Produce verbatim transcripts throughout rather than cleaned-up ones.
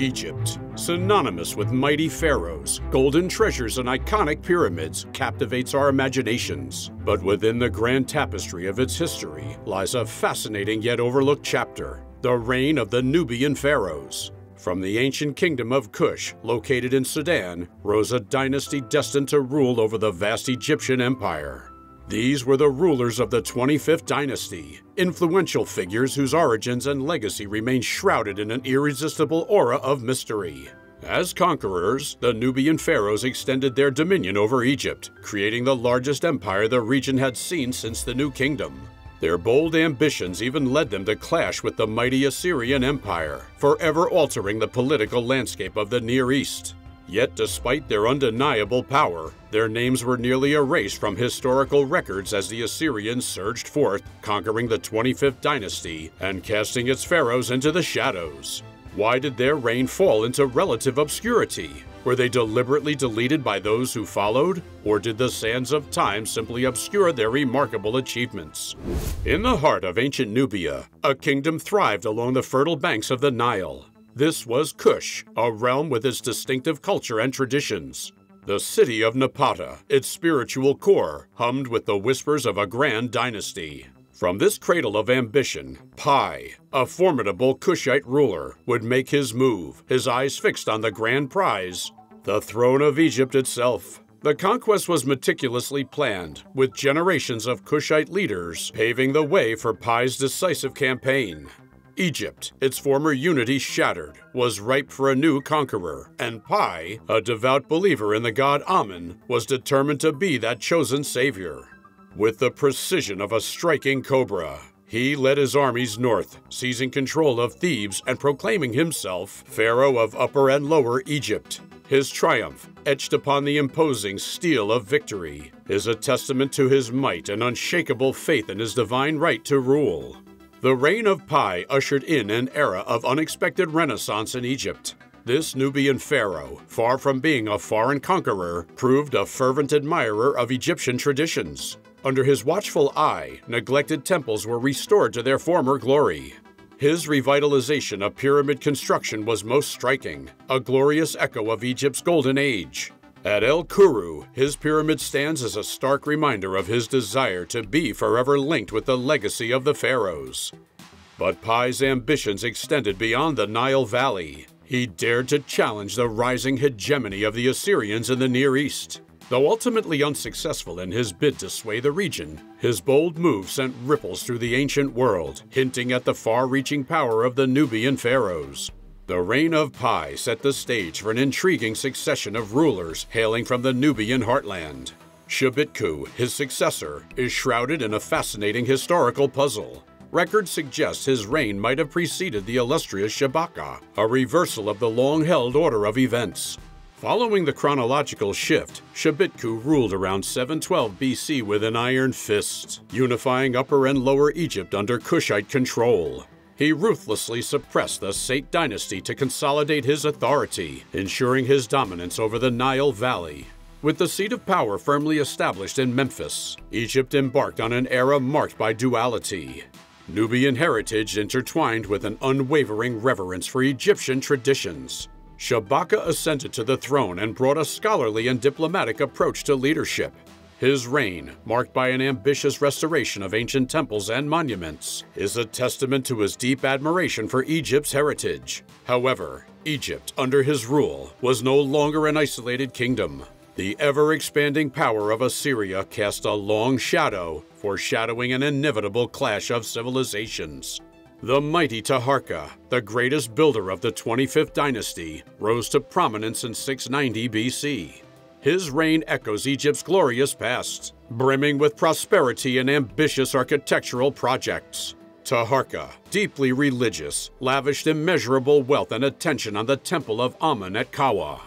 Egypt, synonymous with mighty pharaohs, golden treasures, and iconic pyramids, captivates our imaginations. But within the grand tapestry of its history lies a fascinating yet overlooked chapter, the reign of the Nubian pharaohs. From the ancient kingdom of Kush, located in Sudan, rose a dynasty destined to rule over the vast Egyptian empire. These were the rulers of the twenty-fifth dynasty, influential figures whose origins and legacy remain shrouded in an irresistible aura of mystery. As conquerors, the Nubian pharaohs extended their dominion over Egypt, creating the largest empire the region had seen since the New Kingdom. Their bold ambitions even led them to clash with the mighty Assyrian Empire, forever altering the political landscape of the Near East. Yet despite their undeniable power, their names were nearly erased from historical records as the Assyrians surged forth, conquering the twenty-fifth dynasty and casting its pharaohs into the shadows. Why did their reign fall into relative obscurity? Were they deliberately deleted by those who followed, or did the sands of time simply obscure their remarkable achievements? In the heart of ancient Nubia, a kingdom thrived along the fertile banks of the Nile. This was Kush, a realm with its distinctive culture and traditions. The city of Napata, its spiritual core, hummed with the whispers of a grand dynasty. From this cradle of ambition, Piye, a formidable Kushite ruler, would make his move, his eyes fixed on the grand prize, the throne of Egypt itself. The conquest was meticulously planned, with generations of Kushite leaders paving the way for Piye's decisive campaign. Egypt, its former unity shattered, was ripe for a new conqueror, and Piye, a devout believer in the god Amun, was determined to be that chosen savior. With the precision of a striking cobra, he led his armies north, seizing control of Thebes and proclaiming himself Pharaoh of Upper and Lower Egypt. His triumph, etched upon the imposing steel of victory, is a testament to his might and unshakable faith in his divine right to rule. The reign of Piye ushered in an era of unexpected renaissance in Egypt. This Nubian pharaoh, far from being a foreign conqueror, proved a fervent admirer of Egyptian traditions. Under his watchful eye, neglected temples were restored to their former glory. His revitalization of pyramid construction was most striking, a glorious echo of Egypt's golden age. At El-Kurru, his pyramid stands as a stark reminder of his desire to be forever linked with the legacy of the pharaohs. But Piye's ambitions extended beyond the Nile Valley. He dared to challenge the rising hegemony of the Assyrians in the Near East. Though ultimately unsuccessful in his bid to sway the region, his bold move sent ripples through the ancient world, hinting at the far-reaching power of the Nubian pharaohs. The reign of Piye set the stage for an intriguing succession of rulers hailing from the Nubian heartland. Shabitku, his successor, is shrouded in a fascinating historical puzzle. Records suggest his reign might have preceded the illustrious Shabaka, a reversal of the long-held order of events. Following the chronological shift, Shabitku ruled around seven twelve B C with an iron fist, unifying Upper and Lower Egypt under Kushite control. He ruthlessly suppressed the Sate dynasty to consolidate his authority, ensuring his dominance over the Nile Valley. With the seat of power firmly established in Memphis, Egypt embarked on an era marked by duality. Nubian heritage intertwined with an unwavering reverence for Egyptian traditions. Shabaka ascended to the throne and brought a scholarly and diplomatic approach to leadership. His reign, marked by an ambitious restoration of ancient temples and monuments, is a testament to his deep admiration for Egypt's heritage. However, Egypt, under his rule, was no longer an isolated kingdom. The ever-expanding power of Assyria cast a long shadow, foreshadowing an inevitable clash of civilizations. The mighty Taharqa, the greatest builder of the twenty-fifth dynasty, rose to prominence in six ninety B C. His reign echoes Egypt's glorious past, brimming with prosperity and ambitious architectural projects. Taharqa, deeply religious, lavished immeasurable wealth and attention on the temple of Amun at Kawa.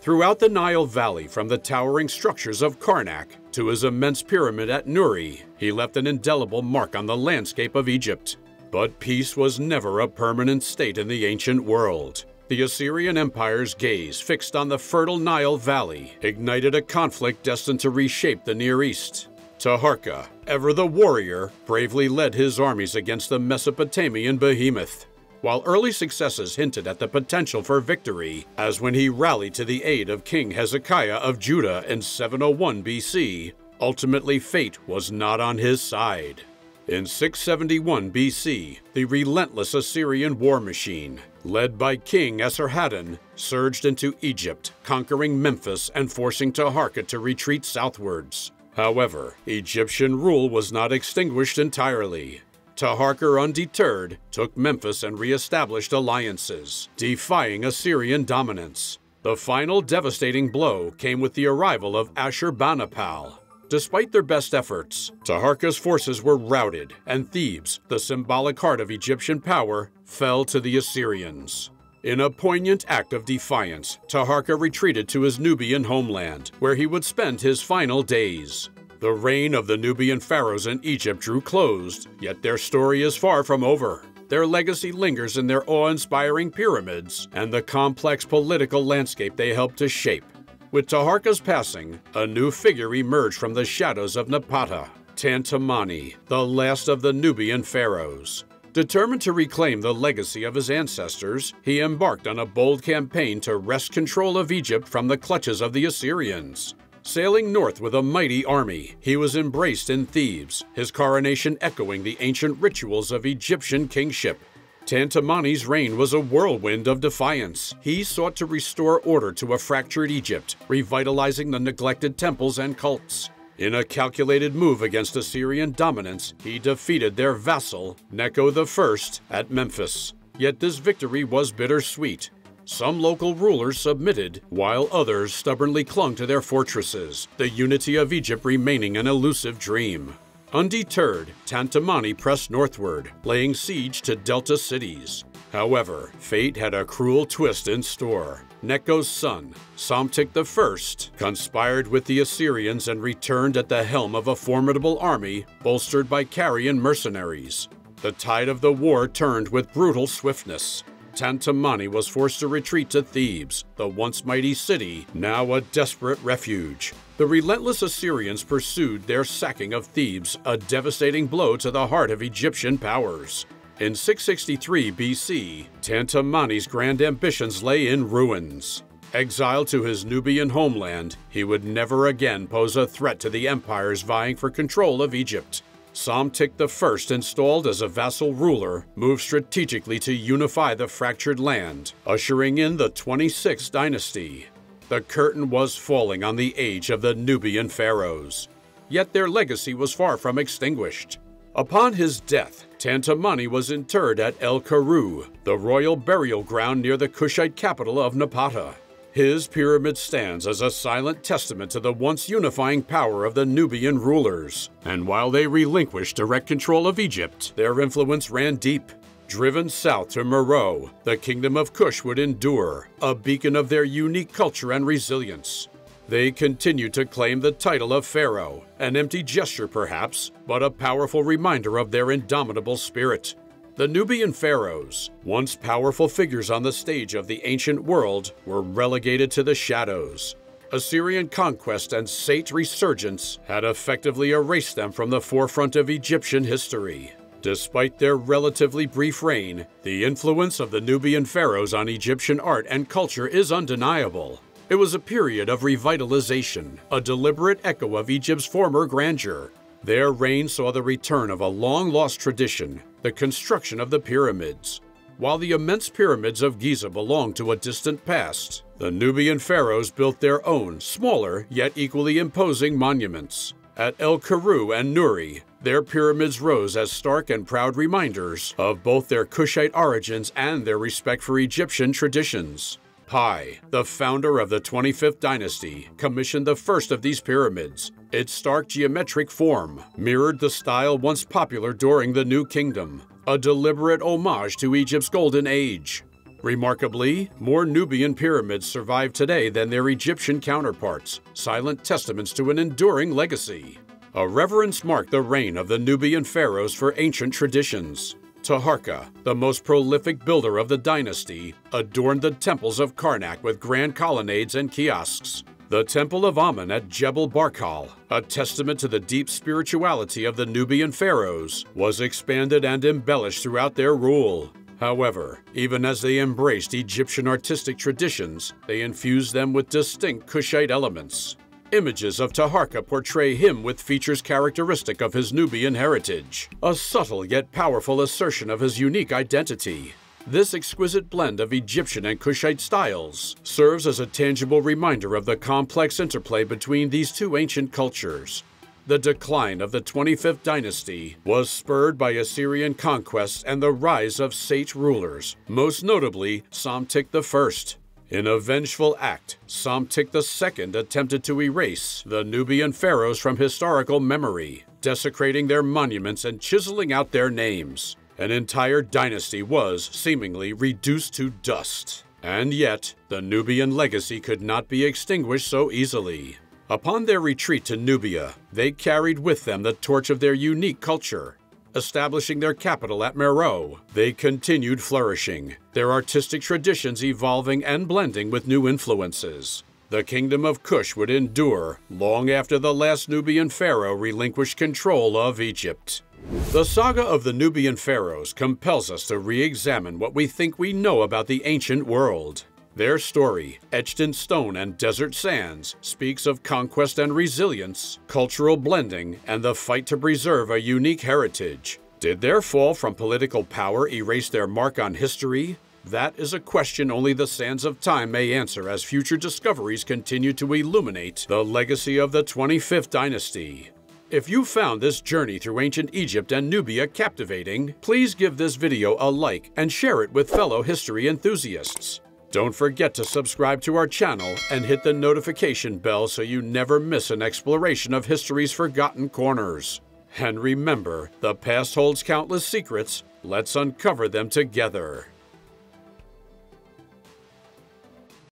Throughout the Nile Valley, from the towering structures of Karnak to his immense pyramid at Nuri, he left an indelible mark on the landscape of Egypt. But peace was never a permanent state in the ancient world. The Assyrian Empire's gaze, fixed on the fertile Nile Valley, ignited a conflict destined to reshape the Near East. Taharqa, ever the warrior, bravely led his armies against the Mesopotamian behemoth. While early successes hinted at the potential for victory, as when he rallied to the aid of King Hezekiah of Judah in seven oh one B C, ultimately fate was not on his side. In six seventy-one B C, the relentless Assyrian war machine, led by King Esarhaddon, surged into Egypt, conquering Memphis and forcing Taharqa to retreat southwards. However, Egyptian rule was not extinguished entirely. Taharqa, undeterred, took Memphis and re-established alliances, defying Assyrian dominance. The final devastating blow came with the arrival of Ashurbanipal. Despite their best efforts, Taharqa's forces were routed, and Thebes, the symbolic heart of Egyptian power, fell to the Assyrians. In a poignant act of defiance, Taharqa retreated to his Nubian homeland, where he would spend his final days. The reign of the Nubian pharaohs in Egypt drew close, yet their story is far from over. Their legacy lingers in their awe-inspiring pyramids and the complex political landscape they helped to shape. With Taharqa's passing, a new figure emerged from the shadows of Napata, Tantamani, the last of the Nubian pharaohs. Determined to reclaim the legacy of his ancestors, he embarked on a bold campaign to wrest control of Egypt from the clutches of the Assyrians. Sailing north with a mighty army, he was embraced in Thebes, his coronation echoing the ancient rituals of Egyptian kingship. Tantamani's reign was a whirlwind of defiance. He sought to restore order to a fractured Egypt, revitalizing the neglected temples and cults. In a calculated move against Assyrian dominance, he defeated their vassal, Necho the First, at Memphis. Yet this victory was bittersweet. Some local rulers submitted, while others stubbornly clung to their fortresses, the unity of Egypt remaining an elusive dream. Undeterred, Tantamani pressed northward, laying siege to delta cities. However, fate had a cruel twist in store. Necho's son, Psamtik the First, conspired with the Assyrians and returned at the helm of a formidable army bolstered by Carian mercenaries. The tide of the war turned with brutal swiftness. Tantamani was forced to retreat to Thebes, the once mighty city, now a desperate refuge. The relentless Assyrians pursued their sacking of Thebes, a devastating blow to the heart of Egyptian powers. In six sixty-three B C, Tantamani's grand ambitions lay in ruins. Exiled to his Nubian homeland, he would never again pose a threat to the empires vying for control of Egypt. Psamtik the First, installed as a vassal ruler, moved strategically to unify the fractured land, ushering in the twenty-sixth dynasty. The curtain was falling on the age of the Nubian pharaohs, yet their legacy was far from extinguished. Upon his death, Tantamani was interred at El-Kurru, the royal burial ground near the Kushite capital of Napata. His pyramid stands as a silent testament to the once unifying power of the Nubian rulers, and while they relinquished direct control of Egypt, their influence ran deep. Driven south to Meroe, the kingdom of Kush would endure, a beacon of their unique culture and resilience. They continued to claim the title of pharaoh, an empty gesture perhaps, but a powerful reminder of their indomitable spirit. The Nubian pharaohs, once powerful figures on the stage of the ancient world, were relegated to the shadows. Assyrian conquest and Sarit resurgence had effectively erased them from the forefront of Egyptian history. Despite their relatively brief reign, the influence of the Nubian pharaohs on Egyptian art and culture is undeniable. It was a period of revitalization, a deliberate echo of Egypt's former grandeur. Their reign saw the return of a long-lost tradition, the construction of the pyramids. While the immense pyramids of Giza belong to a distant past, the Nubian pharaohs built their own, smaller yet equally imposing monuments. At El-Kurru and Nuri, their pyramids rose as stark and proud reminders of both their Kushite origins and their respect for Egyptian traditions. Piye, the founder of the twenty-fifth dynasty, commissioned the first of these pyramids. Its stark geometric form mirrored the style once popular during the New Kingdom, a deliberate homage to Egypt's golden age. Remarkably, more Nubian pyramids survive today than their Egyptian counterparts, silent testaments to an enduring legacy. A reverence marked the reign of the Nubian pharaohs for ancient traditions. Taharqa, the most prolific builder of the dynasty, adorned the temples of Karnak with grand colonnades and kiosks. The Temple of Amun at Jebel Barkal, a testament to the deep spirituality of the Nubian pharaohs, was expanded and embellished throughout their rule. However, even as they embraced Egyptian artistic traditions, they infused them with distinct Kushite elements. Images of Taharqa portray him with features characteristic of his Nubian heritage, a subtle yet powerful assertion of his unique identity. This exquisite blend of Egyptian and Kushite styles serves as a tangible reminder of the complex interplay between these two ancient cultures. The decline of the twenty-fifth dynasty was spurred by Assyrian conquests and the rise of sage rulers, most notably Psamtik the First. In a vengeful act, Psamtik the Second attempted to erase the Nubian pharaohs from historical memory, desecrating their monuments and chiseling out their names. An entire dynasty was, seemingly, reduced to dust. And yet, the Nubian legacy could not be extinguished so easily. Upon their retreat to Nubia, they carried with them the torch of their unique culture. Establishing their capital at Meroe, they continued flourishing, their artistic traditions evolving and blending with new influences. The kingdom of Kush would endure long after the last Nubian pharaoh relinquished control of Egypt. The saga of the Nubian pharaohs compels us to re-examine what we think we know about the ancient world. Their story, etched in stone and desert sands, speaks of conquest and resilience, cultural blending, and the fight to preserve a unique heritage. Did their fall from political power erase their mark on history? That is a question only the sands of time may answer as future discoveries continue to illuminate the legacy of the twenty-fifth dynasty. If you found this journey through ancient Egypt and Nubia captivating, please give this video a like and share it with fellow history enthusiasts. Don't forget to subscribe to our channel and hit the notification bell so you never miss an exploration of history's forgotten corners. And remember, the past holds countless secrets. Let's uncover them together.